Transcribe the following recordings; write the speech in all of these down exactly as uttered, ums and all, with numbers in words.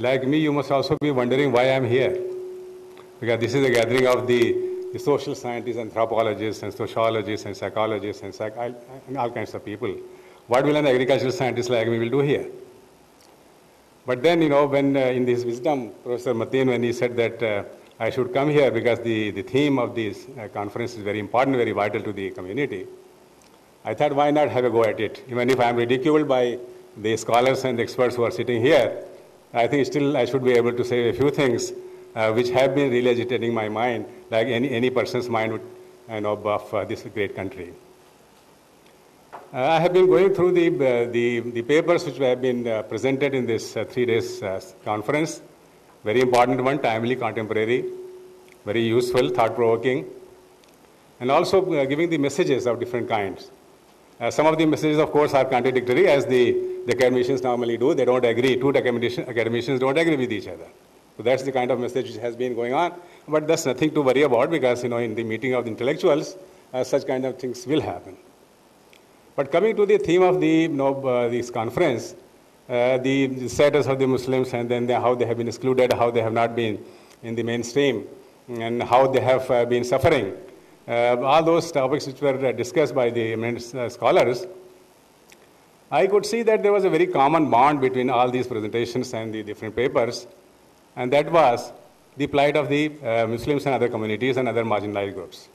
Like me, you must also be wondering why I'm here. Because this is a gathering of the, the social scientists, anthropologists, and sociologists, and psychologists, and, psych and all kinds of people. What will an agricultural scientist like me will do here? But then, you know, when uh, in his wisdom, Professor Mateen, when he said that uh, I should come here because the, the theme of this uh, conference is very important, very vital to the community, I thought, why not have a go at it? Even if I am ridiculed by the scholars and experts who are sitting here, I think still I should be able to say a few things uh, which have been really agitating my mind, like any, any person's mind would, you know, of uh, this great country. Uh, I have been going through the, uh, the, the papers which have been uh, presented in this uh, three days uh, conference. Very important one, timely, contemporary, very useful, thought-provoking, and also uh, giving the messages of different kinds. Uh, some of the messages, of course, are contradictory, as the, the academicians normally do. They don't agree. Two academicians, academicians don't agree with each other. So that's the kind of message which has been going on. But that's nothing to worry about, because, you know, in the meeting of the intellectuals, uh, such kind of things will happen. But coming to the theme of the, you know, uh, this conference, uh, the, the status of the Muslims, and then the, how they have been excluded, how they have not been in the mainstream, and how they have uh, been suffering. Uh, all those topics which were uh, discussed by the eminent uh, scholars, I could see that there was a very common bond between all these presentations and the different papers, and that was the plight of the uh, Muslims and other communities and other marginalized groups.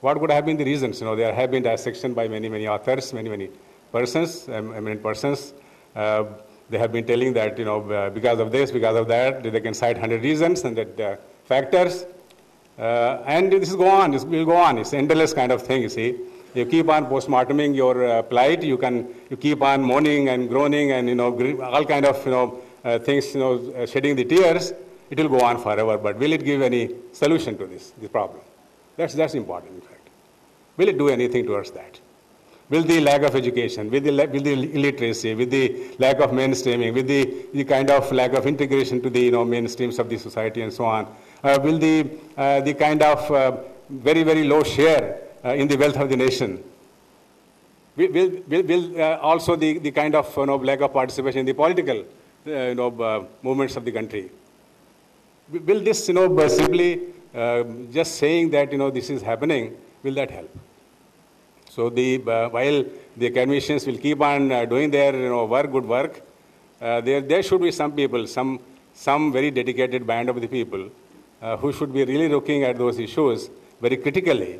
What would have been the reasons? You know, there have been dissection by many, many authors, many, many persons, um, eminent persons. Uh, they have been telling that, you know, uh, because of this, because of that, they can cite one hundred reasons and that uh, factors. Uh, and this go on, this will go on. It's endless kind of thing, you see. You keep on postmorteming your uh, plight. You can, you keep on moaning and groaning and, you know, all kind of, you know, uh, things, you know, uh, shedding the tears. It will go on forever. But will it give any solution to this, this problem? That's, that's important, in fact. Will it do anything towards that? Will the lack of education, will the, will the illiteracy, with the lack of mainstreaming, with the, the kind of lack of integration to the, you know, mainstreams of the society and so on, uh, will the, uh, the kind of uh, very, very low share uh, in the wealth of the nation, will, will, will uh, also the, the kind of, you know, lack of participation in the political uh, you know, uh, movements of the country, will this, you know, simply Uh, just saying that, you know, this is happening, will that help? So the, uh, while the academicians will keep on uh, doing their, you know, work, good work, uh, there, there should be some people, some, some very dedicated band of the people uh, who should be really looking at those issues very critically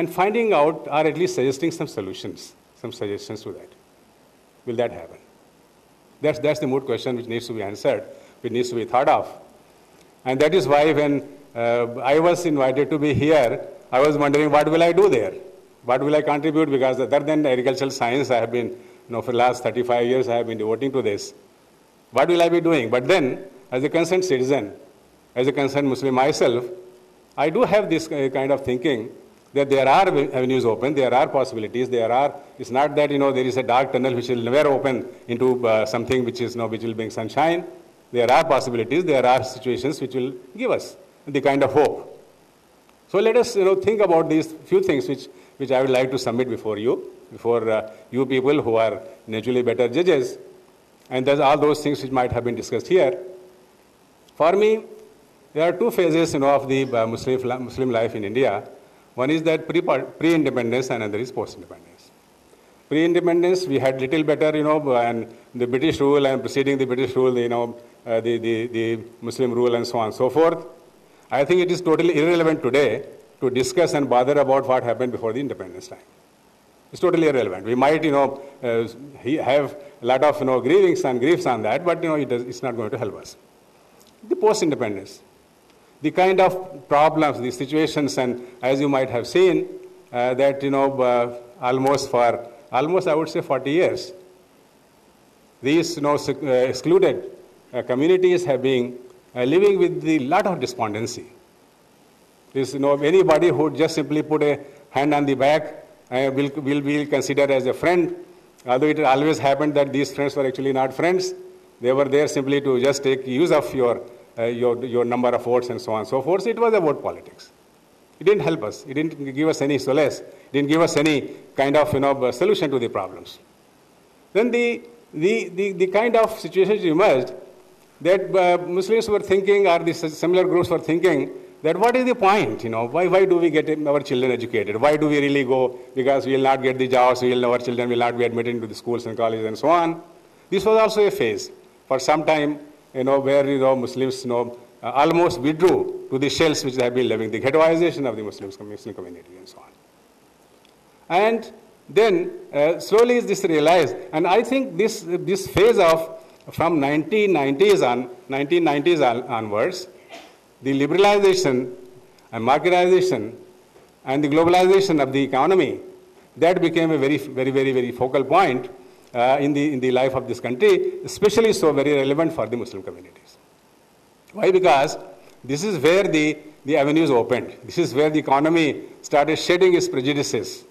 and finding out, or at least suggesting some solutions, some suggestions to that. Will that happen? That's, that's the moot question which needs to be answered, which needs to be thought of. And that is why when Uh, I was invited to be here, I was wondering what will I do there? What will I contribute? Because other than agricultural science, I have been, you know, for the last thirty-five years, I have been devoting to this. What will I be doing? But then, as a concerned citizen, as a concerned Muslim myself, I do have this kind of thinking that there are avenues open, there are possibilities, there are, it's not that, you know, there is a dark tunnel which will never open into uh, something which is, you know, which will bring sunshine. There are possibilities, there are situations which will give us the kind of hope. So let us, you know, think about these few things which, which I would like to submit before you, before uh, you people who are naturally better judges, and there's all those things which might have been discussed here. For me, there are two phases, you know, of the uh, Muslim, Muslim life in India. One is that pre, pre-independence, and another is post-independence. Pre-independence, we had little better, you know, and the British rule and preceding the British rule, you know, uh, the, the, the Muslim rule and so on and so forth. I think it is totally irrelevant today to discuss and bother about what happened before the independence time. It's totally irrelevant. We might, you know, uh, have a lot of, you know, grievings and griefs on that, but, you know, it does, it's not going to help us. The post-independence, the kind of problems, the situations, and as you might have seen, uh, that, you know, uh, almost for, almost I would say forty years, these, you know, uh, excluded uh, communities have been Uh, living with a lot of despondency. This, you know, anybody who just simply put a hand on the back uh, will, will be considered as a friend, although it always happened that these friends were actually not friends. They were there simply to just take use of your, uh, your, your number of votes and so on and so forth. It was about politics. It didn't help us. It didn't give us any solace. It didn't give us any kind of, you know, solution to the problems. Then the, the, the, the kind of situations emerged that uh, Muslims were thinking, or the similar groups were thinking, that what is the point, you know, why, why do we get our children educated? Why do we really go, because we will not get the jobs, we will, our children will not be admitted into the schools and colleges and so on. This was also a phase for some time, you know, where, you know, Muslims, you know, uh, almost withdrew to the shells which they have been living, the ghettoization of the Muslims, Muslim community and so on. And then uh, slowly this realized, and I think this, this phase of from nineteen nineties, on, nineteen nineties on, onwards, the liberalization and marketization and the globalization of the economy, that became a very, very, very, very focal point uh, in, the, in the life of this country, especially so very relevant for the Muslim communities. Why? Because this is where the, the avenues opened. This is where the economy started shedding its prejudices,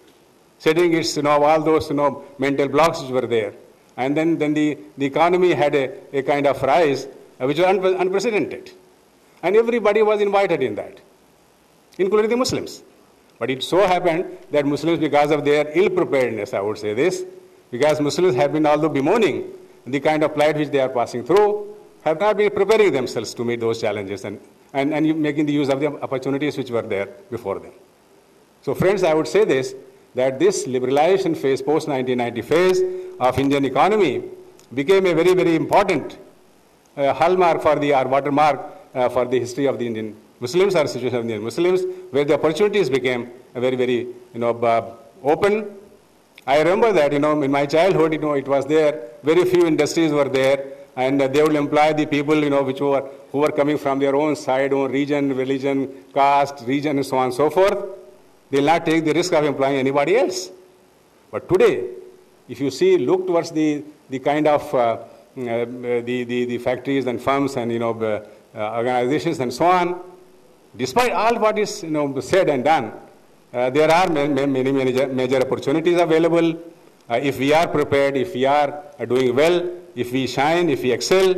shedding its, you know, all those, you know, mental blocks which were there. And then, then the, the economy had a, a kind of rise uh, which was un unprecedented. And everybody was invited in that, including the Muslims. But it so happened that Muslims, because of their ill-preparedness, I would say this, because Muslims have been, although bemoaning the kind of plight which they are passing through, have not been preparing themselves to meet those challenges and, and, and making the use of the opportunities which were there before them. So friends, I would say this, that this liberalization phase, post nineteen ninety phase of Indian economy became a very, very important uh, hallmark for the, or watermark, Uh, for the history of the Indian Muslims or situation of Indian Muslims, where the opportunities became very, very, you know, uh, open. I remember that, you know, in my childhood, you know, it was there. Very few industries were there, and uh, they would employ the people, you know, which were, who were coming from their own side, own region, religion, caste, region, and so on and so forth. They will not take the risk of employing anybody else. But today, if you see, look towards the, the kind of, uh, uh, the, the, the factories and firms and, you know, uh, Uh, organizations and so on, despite all what is, you know, said and done, uh, there are many, many major, major opportunities available. Uh, if we are prepared, if we are uh, doing well, if we shine, if we excel.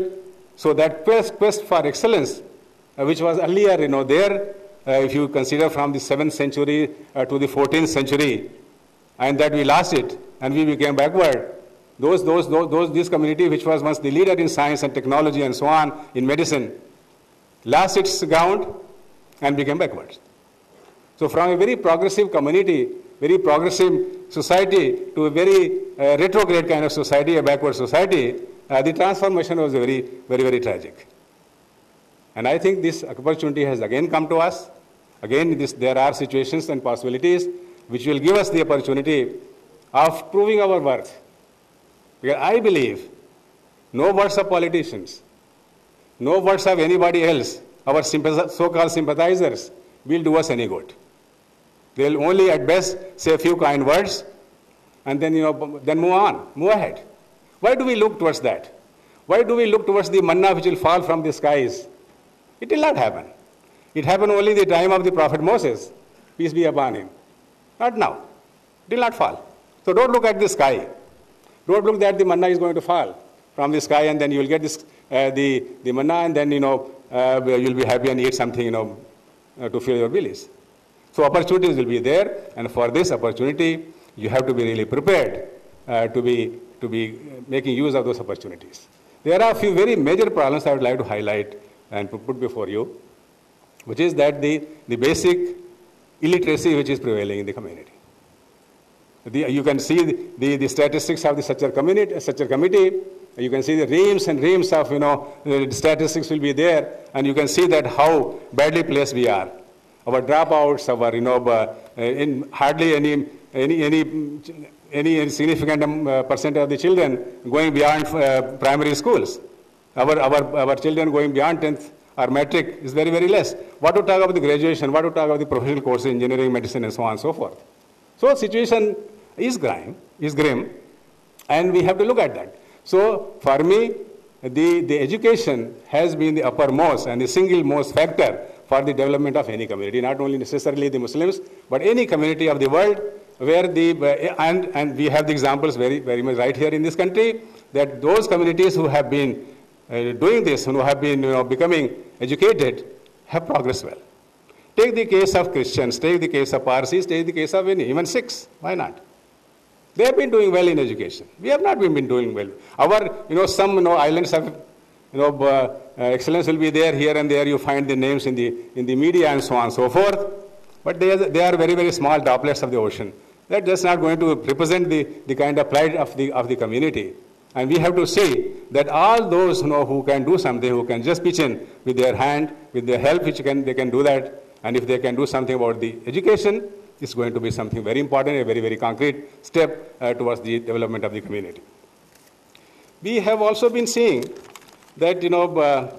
So that quest, quest for excellence, uh, which was earlier, you know, there, uh, if you consider from the seventh century uh, to the fourteenth century, and that we lost it and we became backward. Those, those, those, those, this community which was once the leader in science and technology and so on, in medicine, lost its ground and became backwards. So from a very progressive community, very progressive society, to a very uh, retrograde kind of society, a backward society, uh, the transformation was very, very, very tragic. And I think this opportunity has again come to us. Again, this, there are situations and possibilities which will give us the opportunity of proving our worth. Because I believe no words of politicians, no words of anybody else, our so-called sympathizers, will do us any good. They will only at best say a few kind words and then, you know, then move on, move ahead. Why do we look towards that? Why do we look towards the manna which will fall from the skies? It will not happen. It happened only in the time of the Prophet Moses, peace be upon him. Not now. It will not fall. So don't look at the sky. Don't look that the manna is going to fall from the sky and then you will get this, uh, the, the manna, and then, you know, uh, you will be happy and eat something, you know, uh, to fill your bellies. So opportunities will be there, and for this opportunity, you have to be really prepared uh, to, be, to be making use of those opportunities. There are a few very major problems I would like to highlight and put before you, which is that the, the basic illiteracy which is prevailing in the community. The, you can see the, the, the statistics of the Satcher Committee, Satcher Committee. You can see the reams and reams of, you know, the statistics will be there, and you can see that how badly placed we are. Our dropouts, our, you know, uh, in hardly any, any, any, any significant um, uh, percent of the children going beyond uh, primary schools. Our, our, our children going beyond tenth or metric is very, very less. What to talk about the graduation, what to talk about the professional courses, engineering, medicine, and so on and so forth. So situation is grim, is grim, and we have to look at that. So for me, the, the education has been the uppermost and the single most factor for the development of any community, not only necessarily the Muslims, but any community of the world where the, and, and we have the examples very, very much right here in this country, that those communities who have been uh, doing this, who have been, you know, becoming educated, have progressed well. Take the case of Christians, take the case of Parsis, take the case of any, even Sikhs, why not? They have been doing well in education. We have not been, been doing well. Our, you know, some, you know, islands have you know, uh, excellence will be there. Here and there you find the names in the, in the media and so on and so forth. But they are, they are very, very small droplets of the ocean. That's just not going to represent the, the kind of pride of the, of the community. And we have to say that all those, you know, who can do something, who can just pitch in with their hand, with their help, which can, they can do that. And if they can do something about the education, it's going to be something very important, a very, very concrete step uh, towards the development of the community. We have also been seeing that, you know, uh,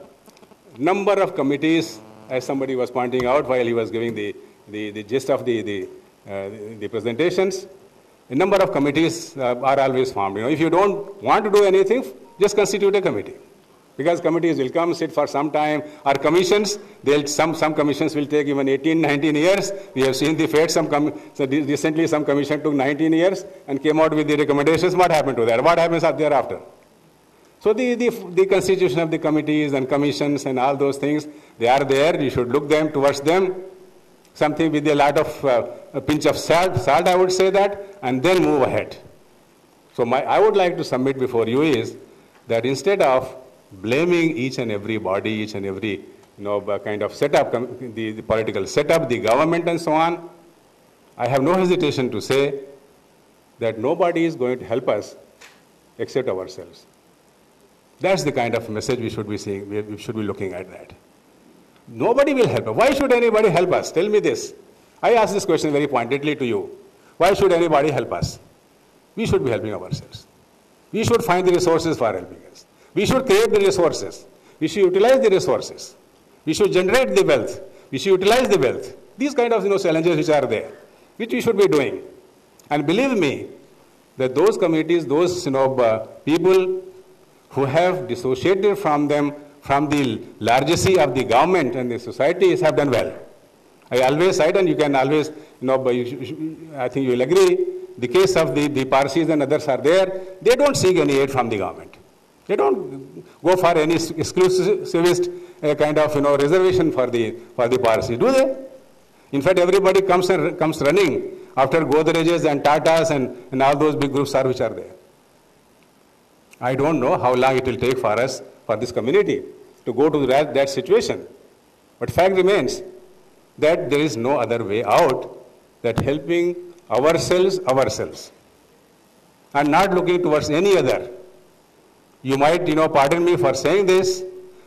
number of committees, as somebody was pointing out while he was giving the, the, the gist of the, the, uh, the, the presentations, a number of committees uh, are always formed. You know, if you don't want to do anything, just constitute a committee. Because committees will come, sit for some time, or commissions, they'll, some, some commissions will take even eighteen, nineteen years. We have seen the fate, some com so recently some commission took nineteen years and came out with the recommendations. What happened to that? What happens thereafter? So the, the, the constitution of the committees and commissions and all those things, they are there, you should look them towards them, something with a lot of, uh, a pinch of salt, salt I would say that, and then move ahead. So my, I would like to submit before you is that instead of blaming each and every body, each and every, you know, kind of setup, the, the political setup, the government and so on, I have no hesitation to say that nobody is going to help us except ourselves. That's the kind of message we should be seeing, we should be looking at that. Nobody will help us. Why should anybody help us? Tell me this. I ask this question very pointedly to you. Why should anybody help us? We should be helping ourselves. We should find the resources for helping us. We should create the resources. We should utilize the resources. We should generate the wealth. We should utilize the wealth. These kind of, you know, challenges which are there, which we should be doing. And believe me, that those communities, those, you know, uh, people who have dissociated from them, from the largesse of the government and the societies, have done well. I always cite, and you can always, you know, you, I think you will agree, the case of the, the Parsis and others are there. They don't seek any aid from the government. They don't go for any exclusivist uh, kind of, you know, reservation for the, for the Parsis, do they? In fact, everybody comes, and, comes running after Godrejes and Tatas and, and all those big groups are which are there. I don't know how long it will take for us, for this community, to go to that, that situation. But fact remains that there is no other way out than helping ourselves, ourselves, and not looking towards any other. You might, you know, pardon me for saying this,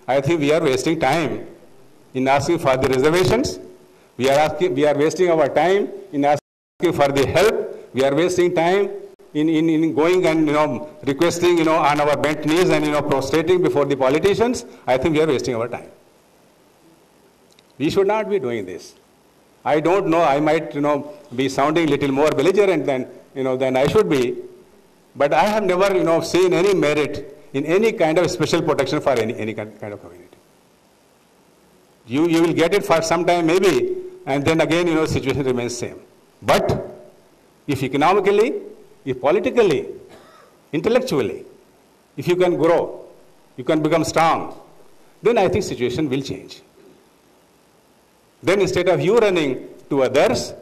I think we are wasting time in asking for the reservations. We are, asking, we are wasting our time in asking for the help. We are wasting time in, in, in going and, you know, requesting, you know, on our bent knees and, you know, prostrating before the politicians. I think we are wasting our time. We should not be doing this. I don't know, I might, you know, be sounding a little more belligerent than, you know, than I should be, but I have never, you know, seen any merit in any kind of special protection for any, any kind of community. You, you will get it for some time maybe, and then again, you know, situation remains same. But if economically, if politically, intellectually, if you can grow, you can become strong, then I think situation will change. Then instead of you running to others,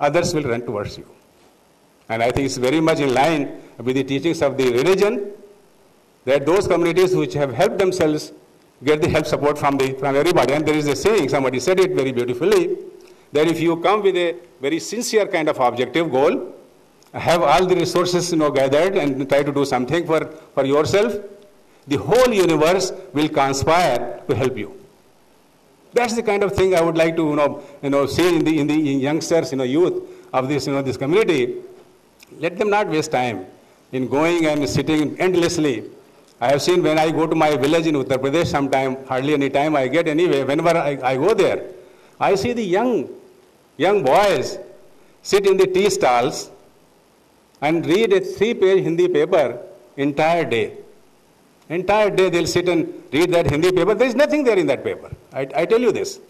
others will run towards you. And I think it's very much in line with the teachings of the religion, that those communities which have helped themselves get the help support from, the, from everybody. And there is a saying, somebody said it very beautifully, that if you come with a very sincere kind of objective goal, have all the resources, you know, gathered and try to do something for, for yourself, the whole universe will conspire to help you. That's the kind of thing I would like to, you know, you know, see in the, in the in youngsters, you know, youth of this, you know, this community. Let them not waste time in going and sitting endlessly. I have seen when I go to my village in Uttar Pradesh sometime, hardly any time I get anyway, whenever I, I go there, I see the young, young boys sit in the tea stalls and read a three-page Hindi paper entire day. Entire day they'll sit and read that Hindi paper. There is nothing there in that paper. I, I tell you this.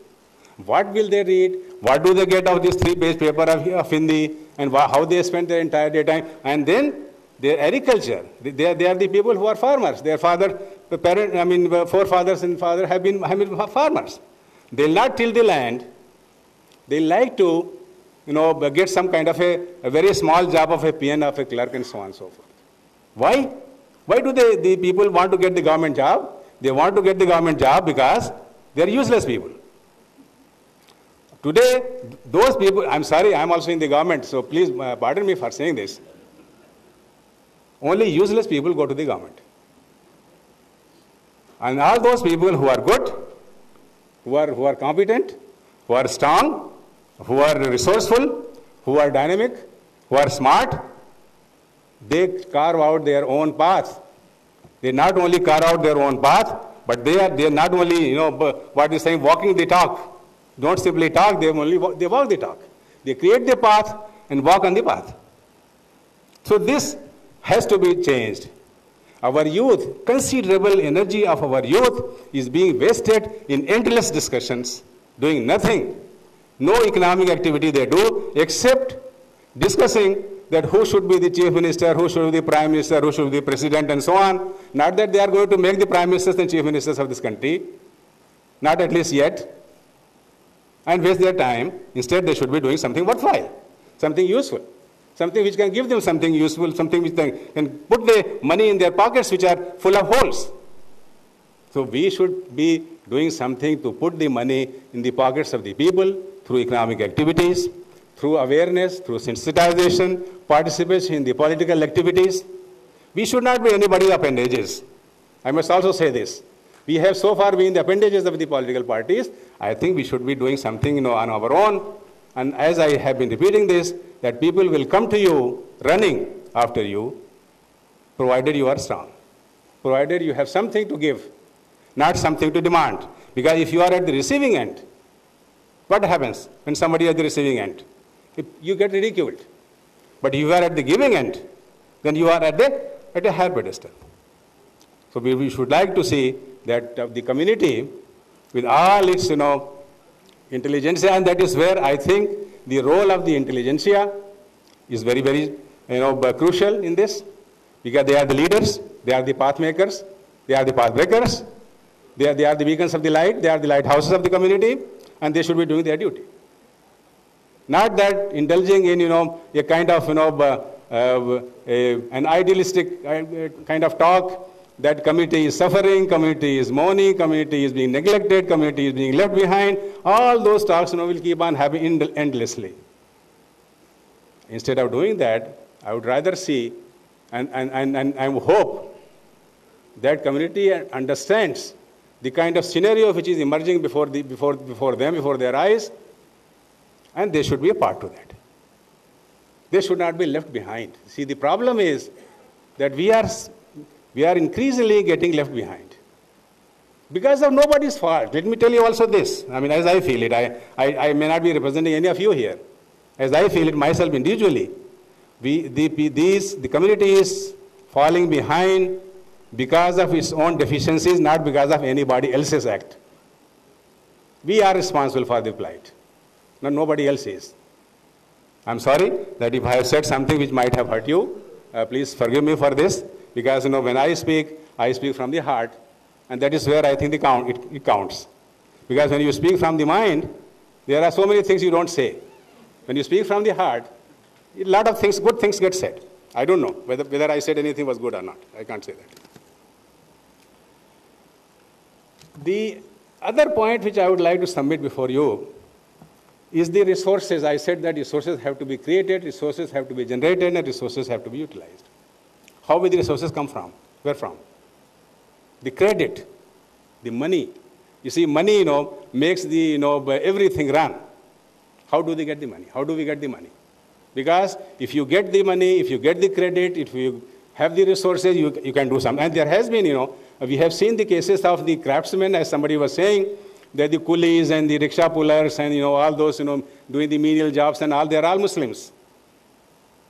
What will they read? What do they get out of this three-page paper of, of Hindi? And how they spend their entire day time? And then their agriculture, they are, they are the people who are farmers. Their father, parent, I mean, forefathers and father have been, have been farmers. They will not till the land. They like to, you know, get some kind of a, a very small job of a P N, of a clerk and so on and so forth. Why? Why do they, the people want to get the government job? They want to get the government job because they are useless people. Today, those people, I'm sorry, I'm also in the government, so please pardon me for saying this. Only useless people go to the government. And all those people who are good, who are, who are competent, who are strong, who are resourceful, who are dynamic, who are smart, they carve out their own path. They not only carve out their own path, but they are, they are not only, you know, what you're saying, walking the talk. Don't simply talk, they only walk, they walk the talk. They create the path and walk on the path. So this has to be changed. Our youth, considerable energy of our youth is being wasted in endless discussions, doing nothing. No economic activity they do except discussing that who should be the chief minister, who should be the prime minister, who should be the president, and so on. Not that they are going to make the prime ministers and chief ministers of this country, not at least yet, and waste their time. Instead, they should be doing something worthwhile, something useful, something which can give them something useful, something which can put the money in their pockets which are full of holes. So we should be doing something to put the money in the pockets of the people through economic activities, through awareness, through sensitization, participation in the political activities. We should not be anybody's appendages. I must also say this. We have so far been the appendages of the political parties. I think we should be doing something, you know, on our own. And as I have been repeating this, that people will come to you running after you, provided you are strong, provided you have something to give, not something to demand. Because if you are at the receiving end, what happens when somebody is at the receiving end? You get ridiculed. But if you are at the giving end, then you are at the, at a higher pedestal. So we, we should like to see that uh, the community, with all its, you know, intelligentsia, and that is where I think the role of the intelligentsia is very, very, you know, crucial in this, because they are the leaders, they are the path makers, they are the path breakers, they are, they are the beacons of the light, they are the lighthouses of the community, and they should be doing their duty. Not that indulging in, you know, a kind of, you know, uh, uh, a, an idealistic kind of talk that community is suffering, community is mourning, community is being neglected, community is being left behind. All those talks, you know, will keep on happening endlessly. Instead of doing that, I would rather see and, and, and, and I hope that community understands the kind of scenario which is emerging before, the, before, before them, before their eyes, and they should be a part of that. They should not be left behind. See, the problem is that we are... We are increasingly getting left behind because of nobody's fault. Let me tell you also this. I mean, as I feel it, I, I, I may not be representing any of you here. As I feel it myself individually, we, the, these, the community is falling behind because of its own deficiencies, not because of anybody else's act. We are responsible for the plight. No, nobody else is. I'm sorry that if I have said something which might have hurt you, uh, please forgive me for this. Because, you know, when I speak, I speak from the heart, and that is where I think the count, it, it counts. Because when you speak from the mind, there are so many things you don't say. When you speak from the heart, a lot of things, good things get said. I don't know whether, whether I said anything was good or not. I can't say that. The other point which I would like to submit before you is the resources. I said that resources have to be created, resources have to be generated, and resources have to be utilized. How will the resources come from? Where from? The credit, the money. You see, money, you know, makes the, you know, everything run. How do they get the money? How do we get the money? Because if you get the money, if you get the credit, if you have the resources, you, you can do something. And there has been, you know, we have seen the cases of the craftsmen, as somebody was saying, that the coolies and the rickshaw pullers and, you know, all those, you know, doing the menial jobs and all, they are all Muslims.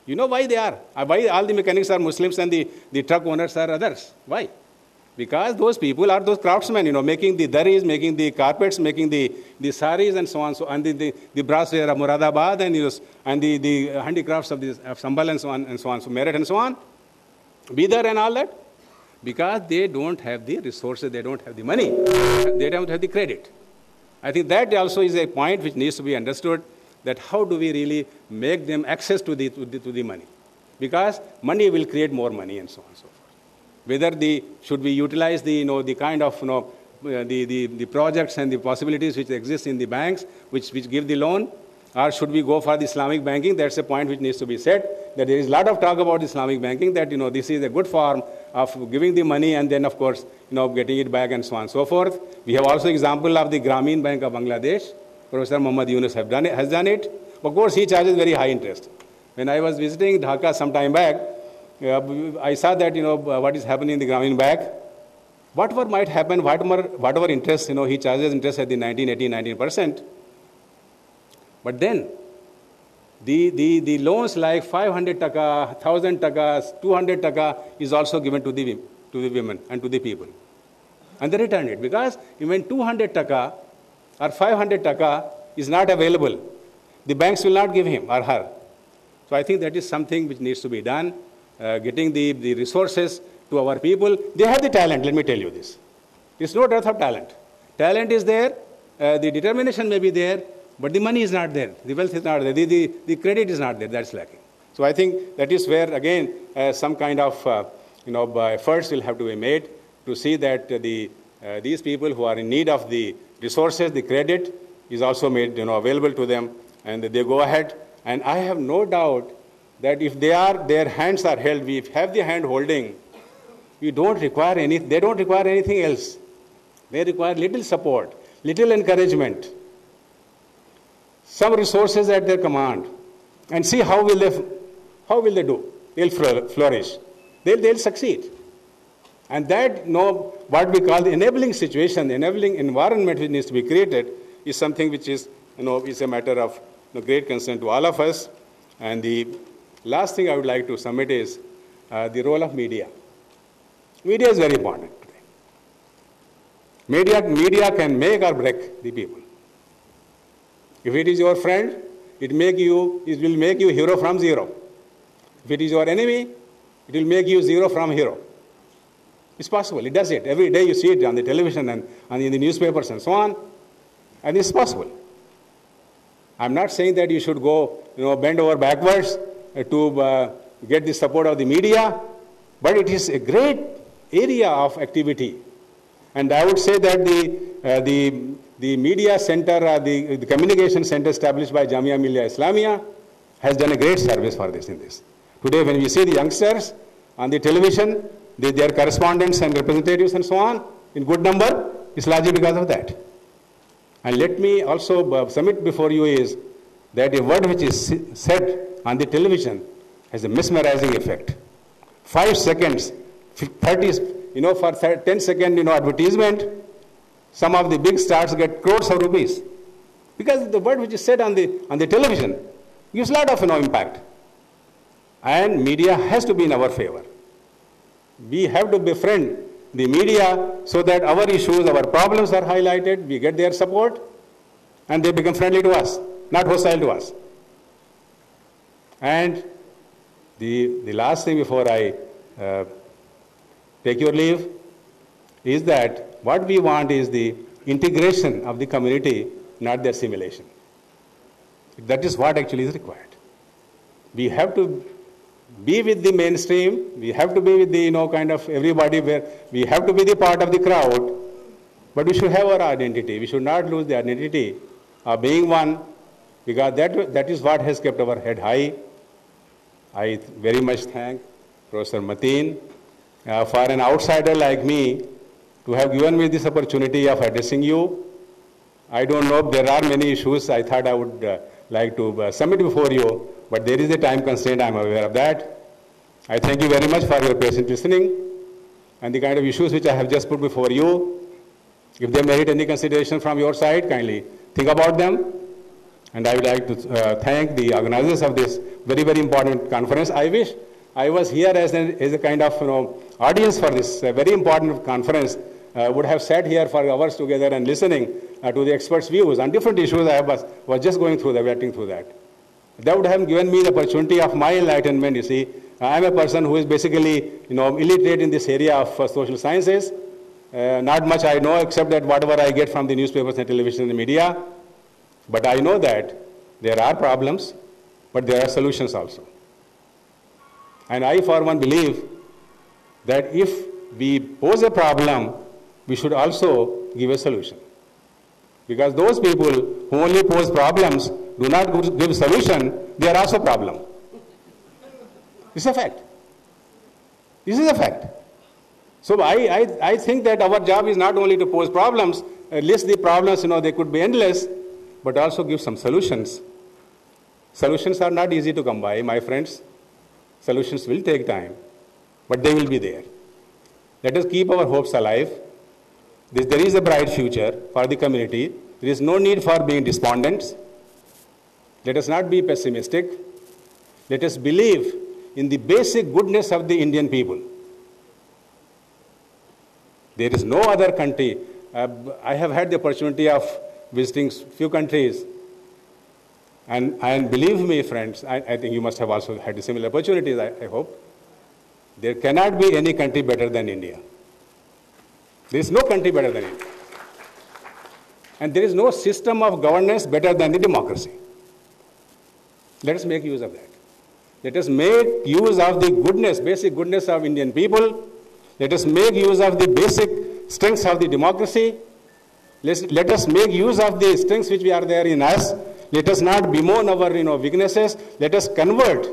You know why they are? Why all the mechanics are Muslims and the, the truck owners are others? Why? Because those people are those craftsmen, you know, making the daris, making the carpets, making the, the saris and so on. So, and the, the, the brassware of Muradabad and, you know, and the, the handicrafts of, this, of Sambal and so on and so on. So Merit and so on. Bidar and all that. Because they don't have the resources, they don't have the money, they don't have the credit. I think that also is a point which needs to be understood. That how do we really make them access to the, to the, to the money? Because money will create more money and so on and so forth. whether the should we utilize the you know the kind of you know the the, the projects and the possibilities which exist in the banks which which give the loan, or should we go for the Islamic banking? That's a point which needs to be said. That there is a lot of talk about Islamic banking, that you know this is a good form of giving the money and then of course you know getting it back and so on and so forth. We have also example of the Grameen Bank of Bangladesh. Professor Muhammad Yunus have done it, has done it. Of course, he charges very high interest. When I was visiting Dhaka some time back, uh, I saw that you know what is happening in the Grameen Bank. Whatever might happen, whatever whatever interest you know he charges interest at the nineteen, eighteen, nineteen percent. But then, the, the, the loans like five hundred taka, one thousand taka, two hundred taka is also given to the, to the women and to the people. And they return it, because even two hundred taka or five hundred taka is not available. The banks will not give him or her. So I think that is something which needs to be done, uh, getting the, the resources to our people. They have the talent, let me tell you this. It's no dearth of talent. Talent is there, uh, the determination may be there, but the money is not there, the wealth is not there, the, the, the credit is not there, that's lacking. So I think that is where, again, uh, some kind of uh, you know, efforts will have to be made to see that uh, the, uh, these people who are in need of the resources, the credit, is also made you know, available to them, and they go ahead. And I have no doubt that if they are, their hands are held, we have the hand holding, you don't require any, they don't require anything else. They require little support, little encouragement, some resources at their command, and see how will they, how will they do. They'll flourish. They'll, they'll succeed. And that, you know, what we call the enabling situation, the enabling environment which needs to be created is something which is, you know, is a matter of you know, great concern to all of us. And the last thing I would like to submit is uh, the role of media. Media is very important today. Media, media can make or break the people. If it is your friend, it, make you, it will make you hero from zero. If it is your enemy, it will make you zero from hero. It's possible. It does it. Every day you see it on the television and, and in the newspapers and so on. And it's possible. I'm not saying that you should go, you know, bend over backwards to uh, get the support of the media, but it is a great area of activity. And I would say that the, uh, the The media center, uh, the, the communication center established by Jamia Millia Islamia has done a great service for this in this. Today when we see the youngsters on the television, they, their correspondents and representatives and so on, in good number, it's largely because of that. And let me also uh, submit before you is that a word which is said on the television has a mesmerizing effect. Five seconds, thirty, you know, for ten second, you know, advertisement, some of the big stars get crores of rupees. Because the word which is said on the, on the television gives a lot of you know, impact. And media has to be in our favor. We have to befriend the media so that our issues, our problems are highlighted, we get their support, and they become friendly to us, not hostile to us. And the, the last thing before I uh, take your leave is that what we want is the integration of the community, not the assimilation. That is what actually is required. We have to be with the mainstream, we have to be with the, you know, kind of everybody, where we have to be the part of the crowd, but we should have our identity. We should not lose the identity of being one, because that, that is what has kept our head high. I very much thank Professor Mateen uh, for an outsider like me to have given me this opportunity of addressing you. I don't know if there are many issues I thought I would uh, like to uh, submit before you, but there is a time constraint, I'm aware of that. I thank you very much for your patient listening and the kind of issues which I have just put before you. If they merit any consideration from your side, kindly think about them. And I would like to uh, thank the organizers of this very, very important conference. I wish I was here as a, as a kind of you know, audience for this uh, very important conference. I uh, would have sat here for hours together and listening uh, to the experts' views on different issues. I was, was just going through that, writing through that. That would have given me the opportunity of my enlightenment, you see. I am a person who is basically you know, illiterate in this area of uh, social sciences. Uh, not much I know except that whatever I get from the newspapers and television and the media. But I know that there are problems, but there are solutions also. And I, for one, believe that if we pose a problem, we should also give a solution. Because those people who only pose problems, do not give solution, they are also problem. It's a fact. This is a fact. So I, I, I think that our job is not only to pose problems, uh, list the problems, you know, they could be endless, but also give some solutions. Solutions are not easy to come by, my friends. Solutions will take time, but they will be there. Let us keep our hopes alive. This, there is a bright future for the community. There is no need for being despondent. Let us not be pessimistic. Let us believe in the basic goodness of the Indian people. There is no other country. Uh, I have had the opportunity of visiting few countries. And, and believe me, friends, I, I think you must have also had similar opportunities, I, I hope. There cannot be any country better than India. There is no country better than India. And there is no system of governance better than the democracy. Let us make use of that. Let us make use of the goodness, basic goodness of Indian people. Let us make use of the basic strengths of the democracy. Let's, let us make use of the strengths which we are there in us. Let us not bemoan our you know, weaknesses. Let us convert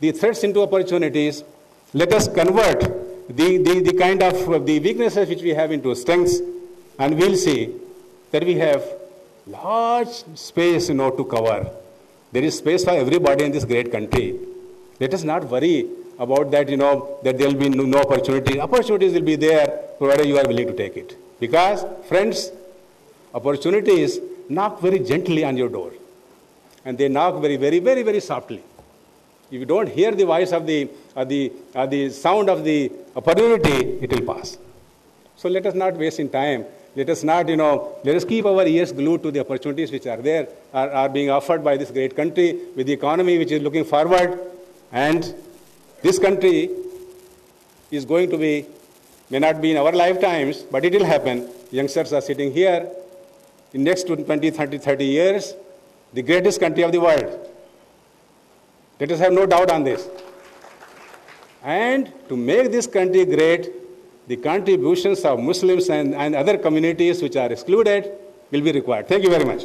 the threats into opportunities. Let us convert the, the, the kind of the weaknesses which we have into strengths. And we'll see that we have large space you know, to cover. There is space for everybody in this great country. Let us not worry about that, you know, that there will be no, no opportunities. Opportunities will be there, provided you are willing to take it. Because, friends, opportunities knock very gently on your door. And they knock very, very, very, very softly. If you don't hear the voice of the, or the, or the sound of the opportunity, it will pass. So let us not waste in time. Let us not, you know, let us keep our ears glued to the opportunities which are there, are, are being offered by this great country, with the economy which is looking forward. And this country is going to be, may not be in our lifetimes, but it will happen. Youngsters are sitting here. In next twenty, thirty, thirty years, the greatest country of the world. Let us have no doubt on this. And to make this country great, the contributions of Muslims and, and other communities which are excluded will be required. Thank you very much.